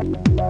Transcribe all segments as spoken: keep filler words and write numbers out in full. Bye.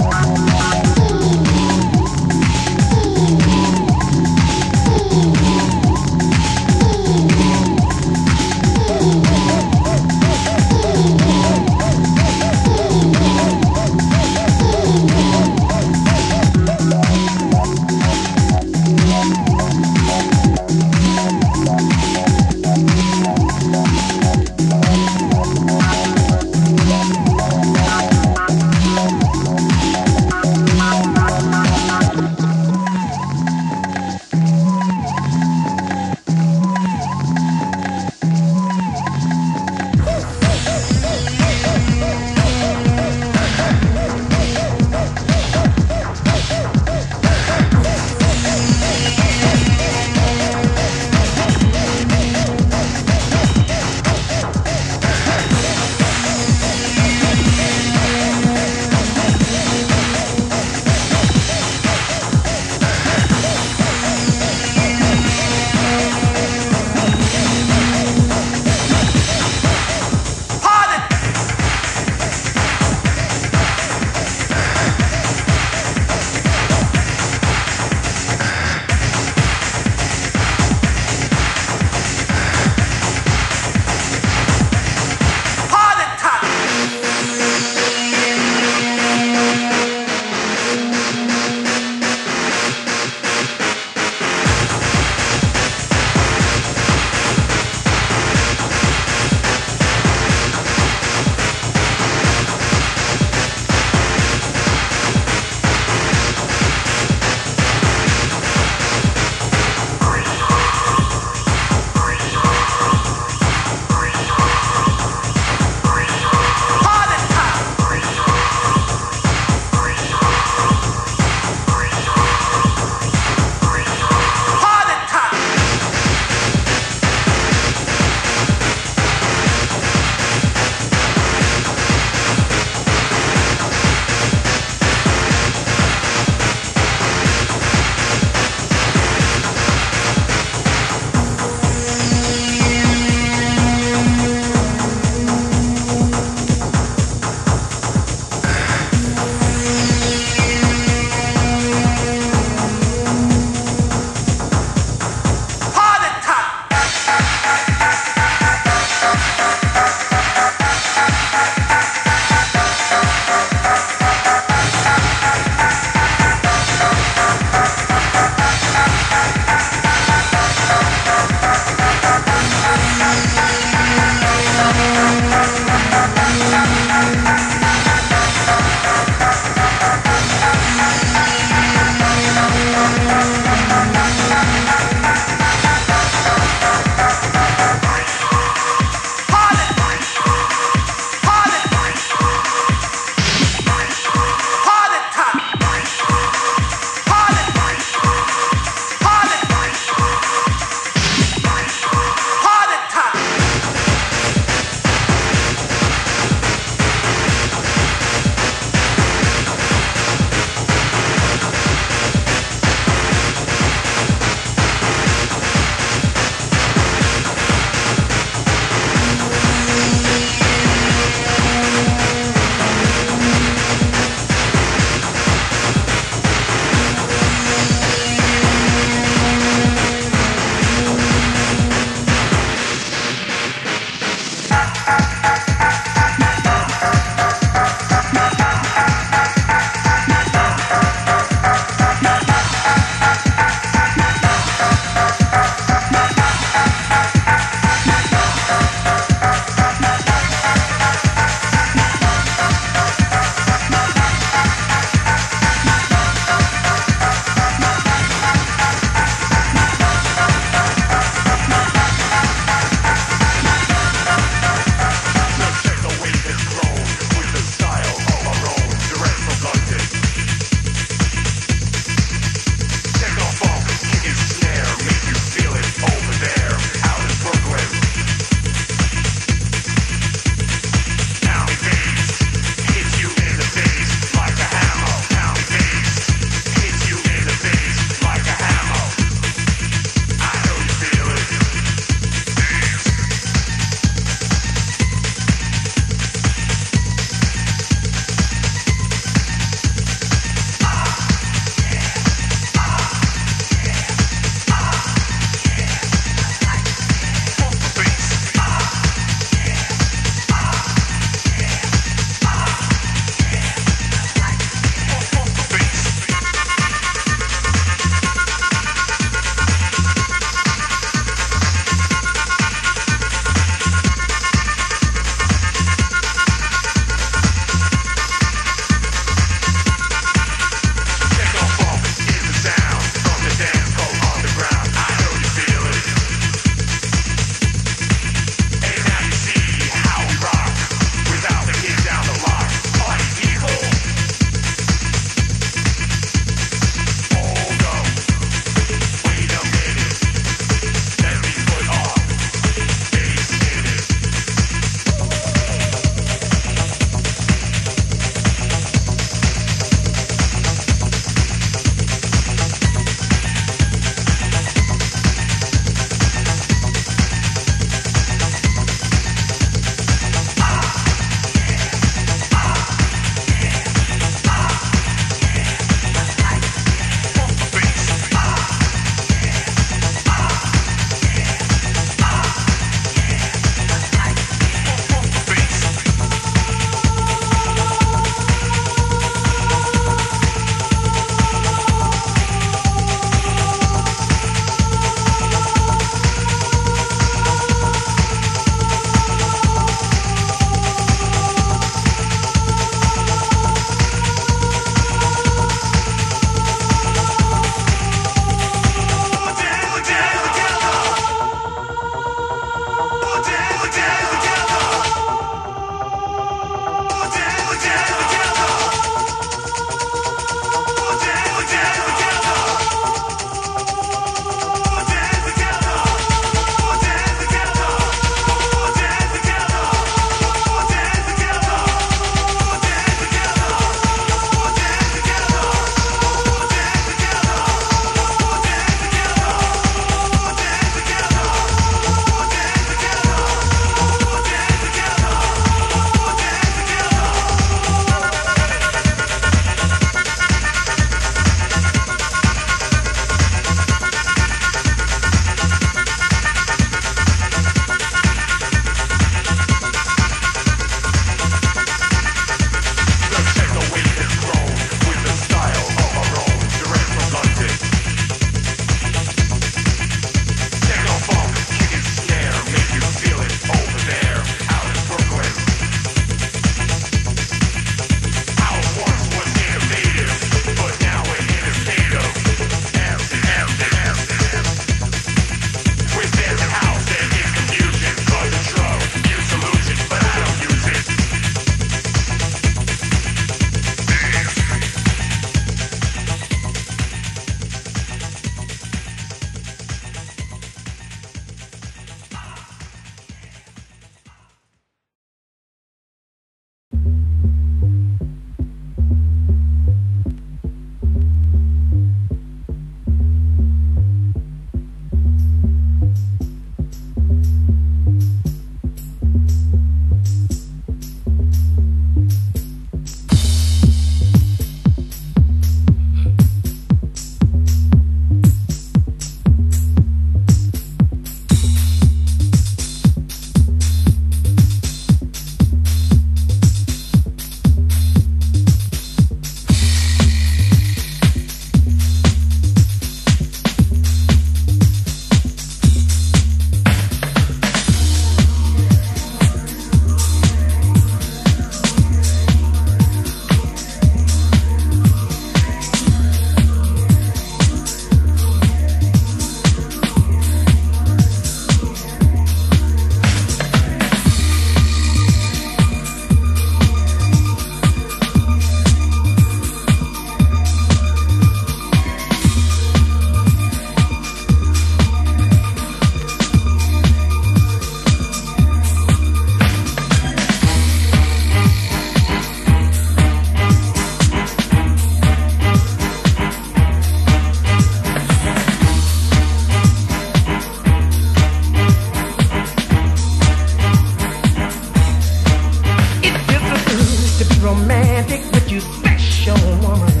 special woman,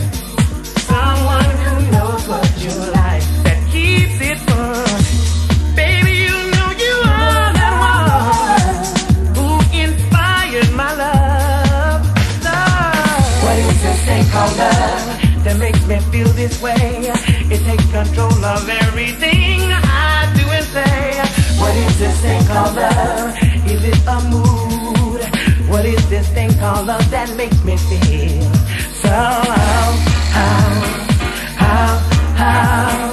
someone who knows what you like, that keeps it fun. Baby, you know you are that one who inspired my love, love. What is this thing called love that makes me feel this way? It takes control of everything I do and say. What is this thing called love? Is it a mood? What is this thing called love that makes me feel so? How, how, how, how, how?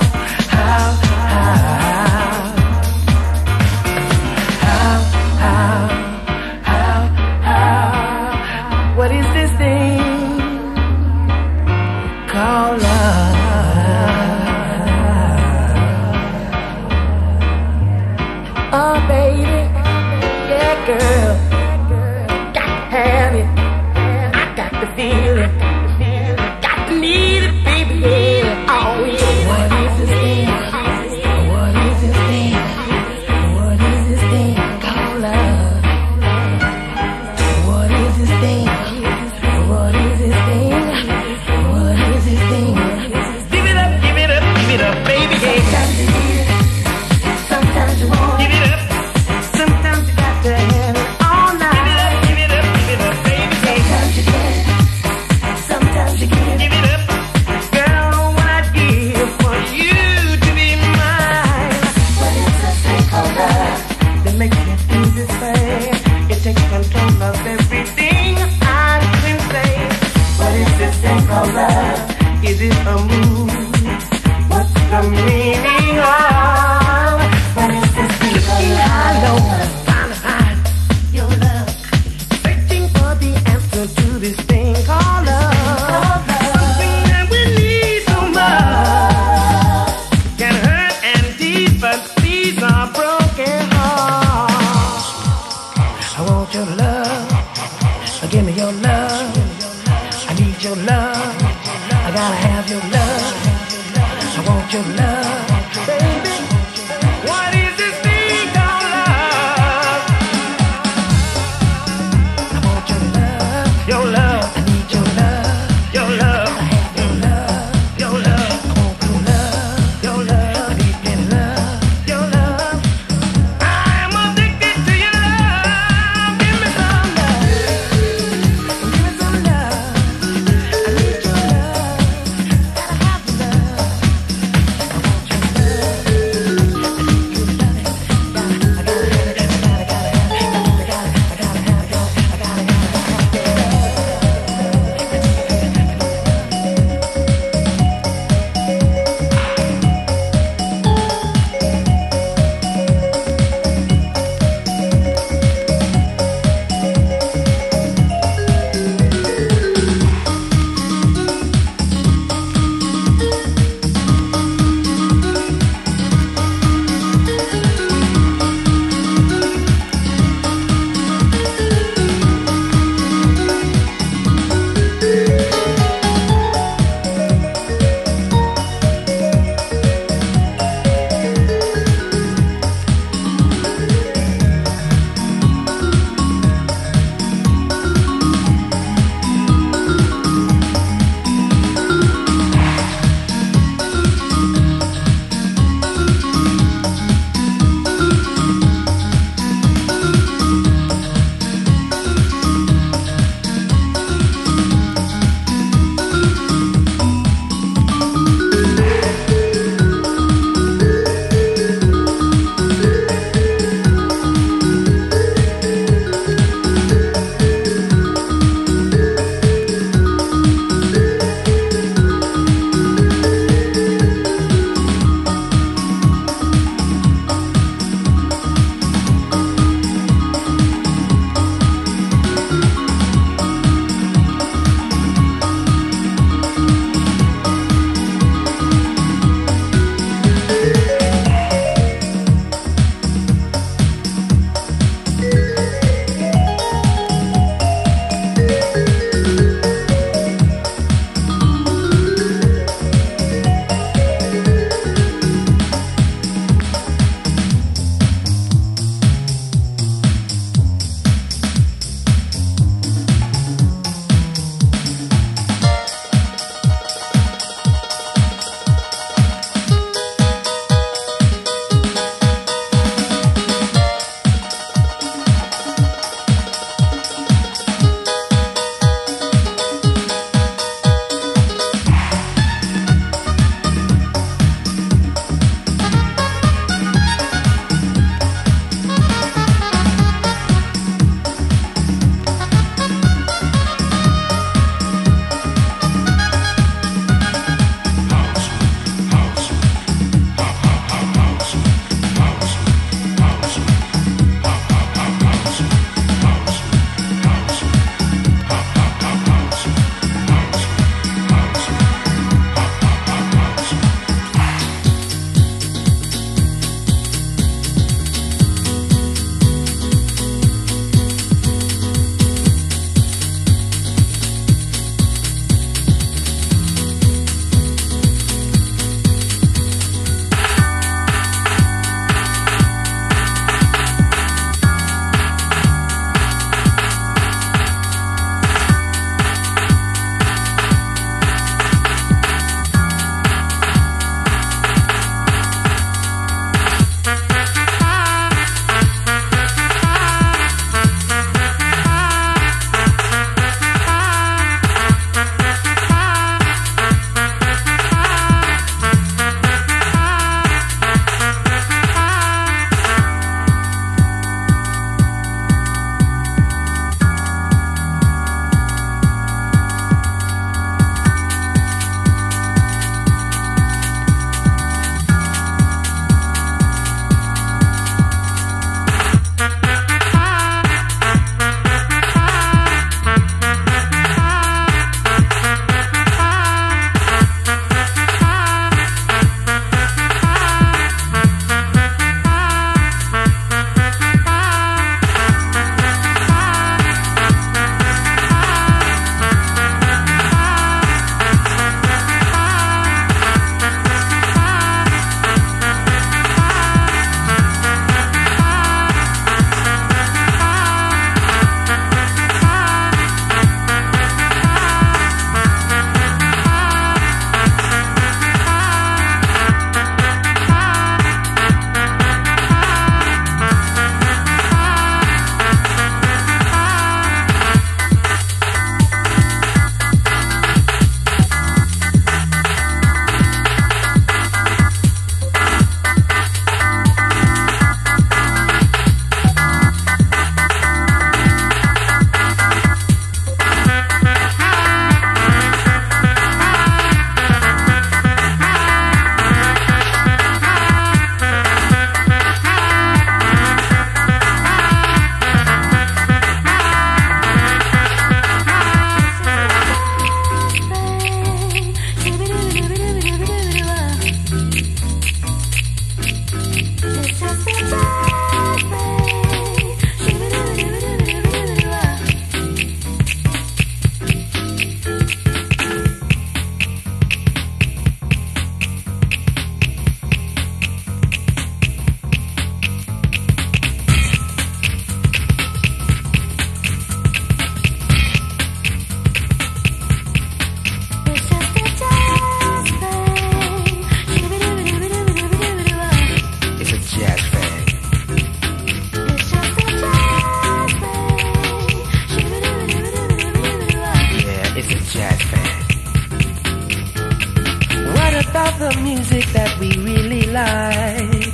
have the music that we really like.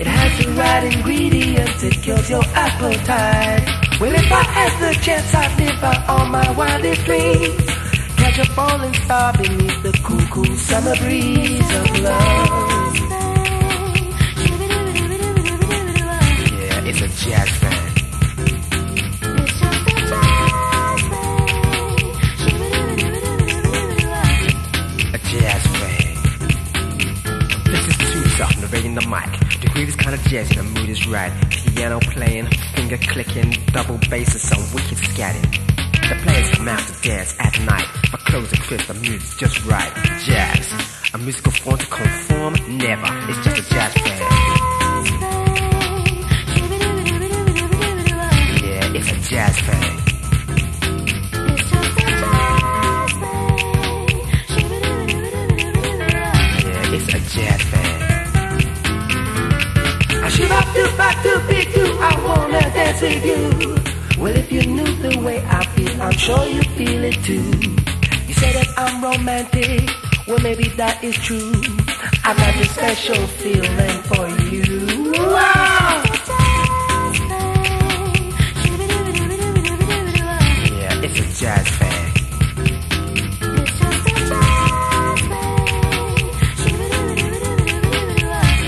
It has the right ingredients, it kills your appetite. Well, if I had the chance, I'd live out all my wildest dreams. Catch a falling star beneath the cool, cool summer breeze of love. Yeah, it's a jazz band. A jazz band. This is too soft, narrating the mic. The groove is kind of jazzy, the mood is right. Piano playing, finger clicking, double bass is some wicked scatting. The players come out to dance at night. My clothes are crisp, the music's just right. Jazz, a musical form to conform? Never, it's just a jazz band. Yeah, it's a jazz band. Yeah, it's a jazz band. I wanna dance with you. Well, if you knew the way I feel, I'm sure you feel it too. You say that I'm romantic, well maybe that is true. I've got this special feeling for you. Wow. Yeah, it's a jazz fan.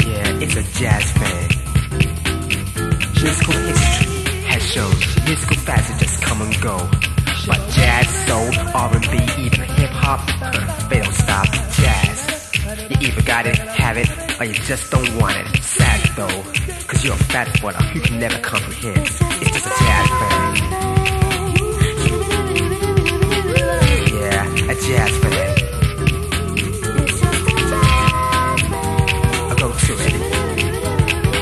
Yeah, it's a jazz fan. Musical history has shows, musical facets come and go. But jazz, soul, R and B, even hip-hop, uh, they don't stop. Jazz, you either got it, have it, or you just don't want it. Sad though, cause you're a fat fodder who can never comprehend. It's just a jazz fan. Yeah, a jazz fan. I'll go to it.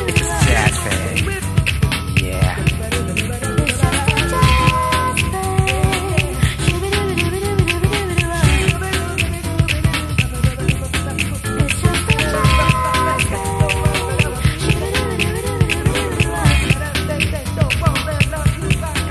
It's just a jazz fan. Bye.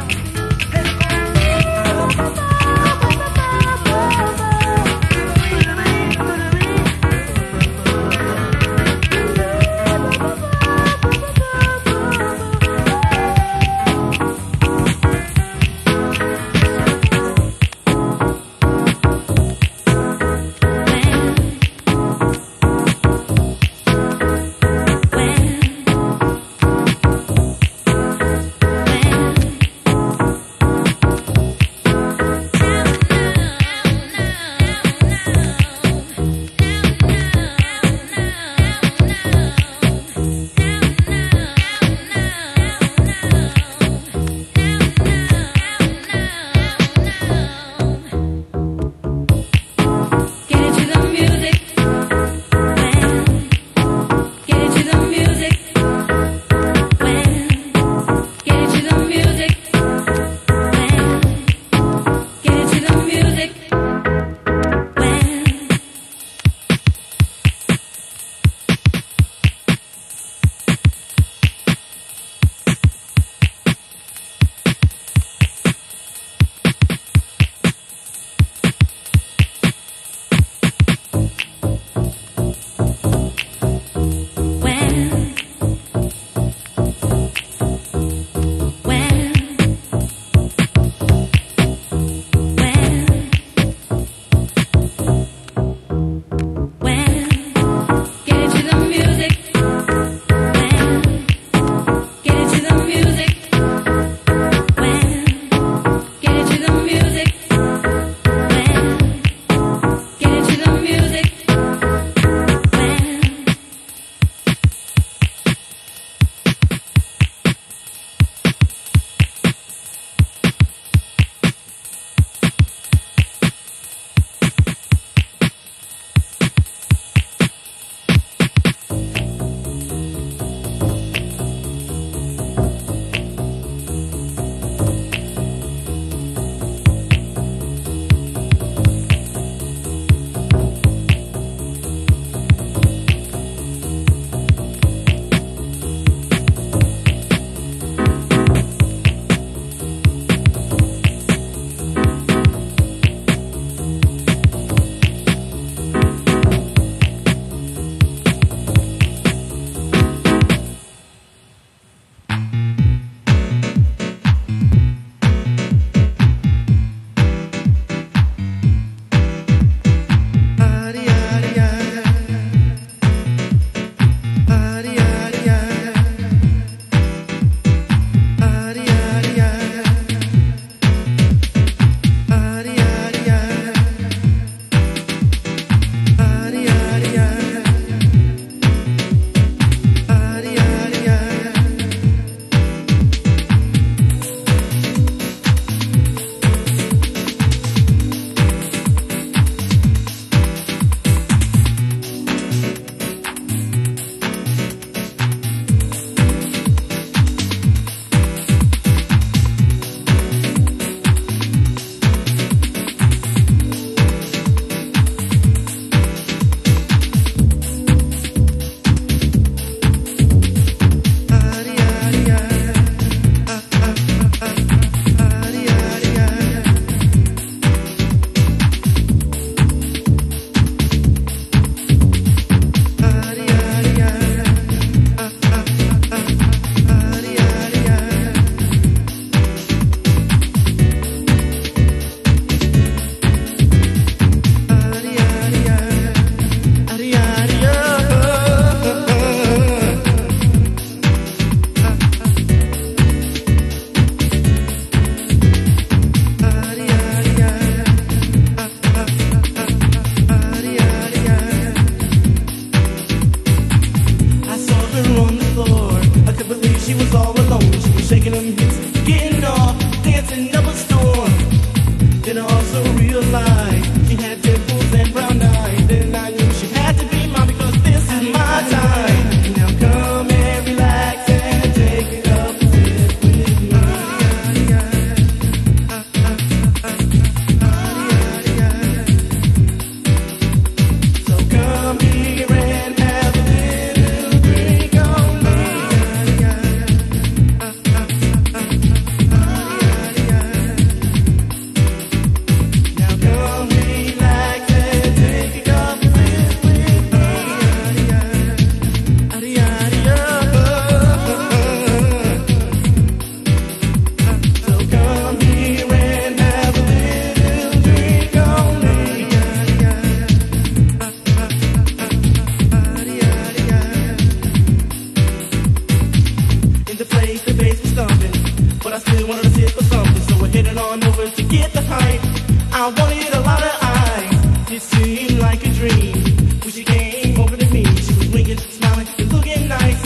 seemed like a dream. When she came over to me, she was winking, smiling, and looking nice.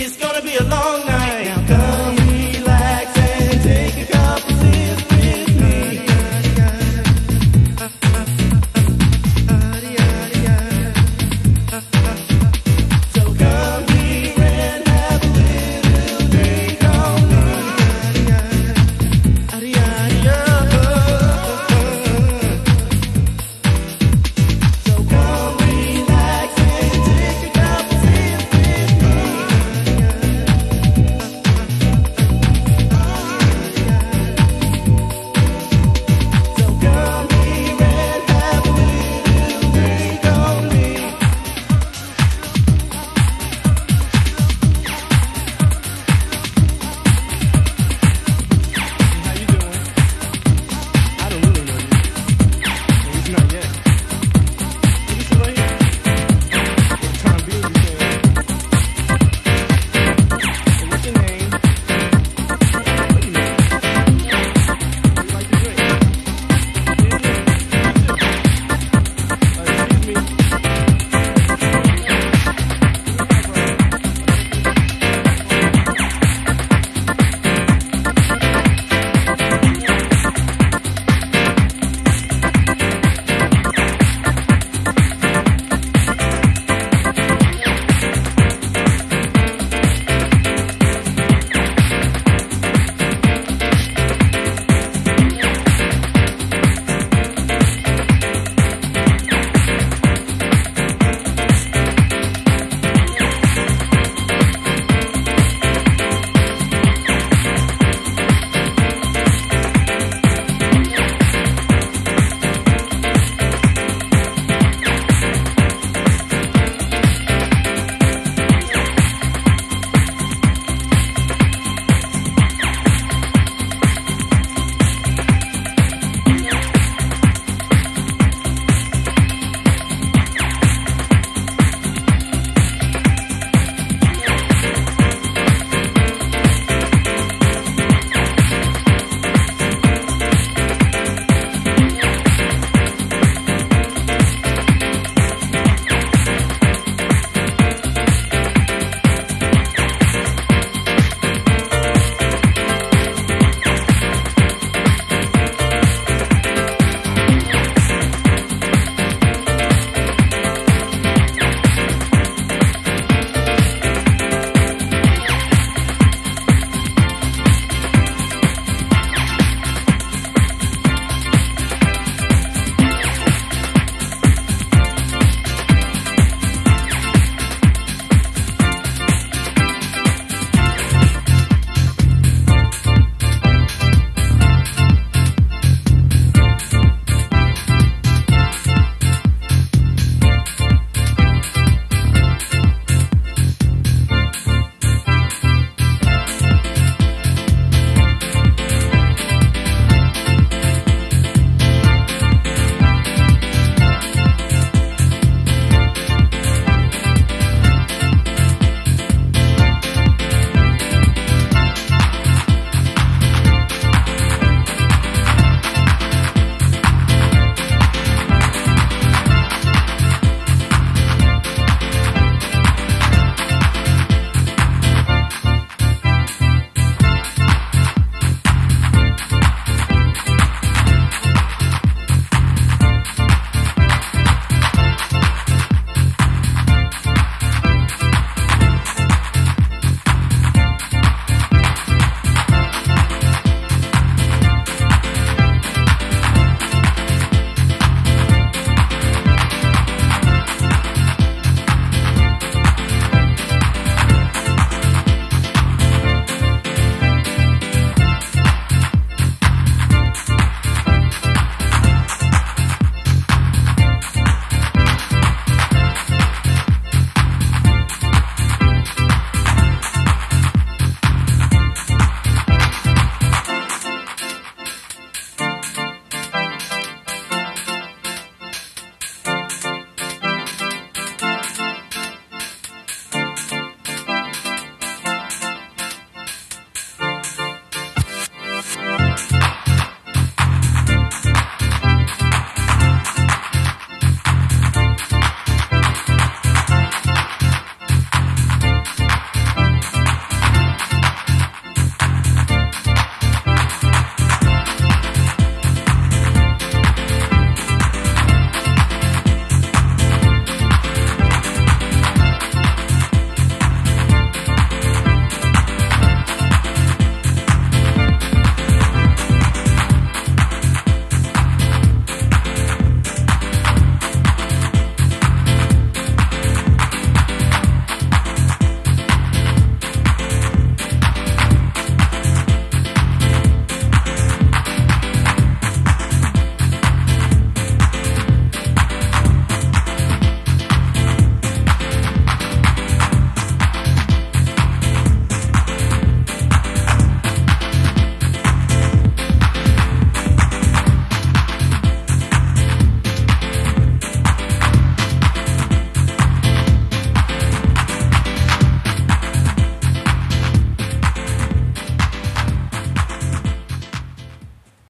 It's gonna be a long night. Now come relax and take a couple sips with me. So come here and have a little drink on me. Thank you.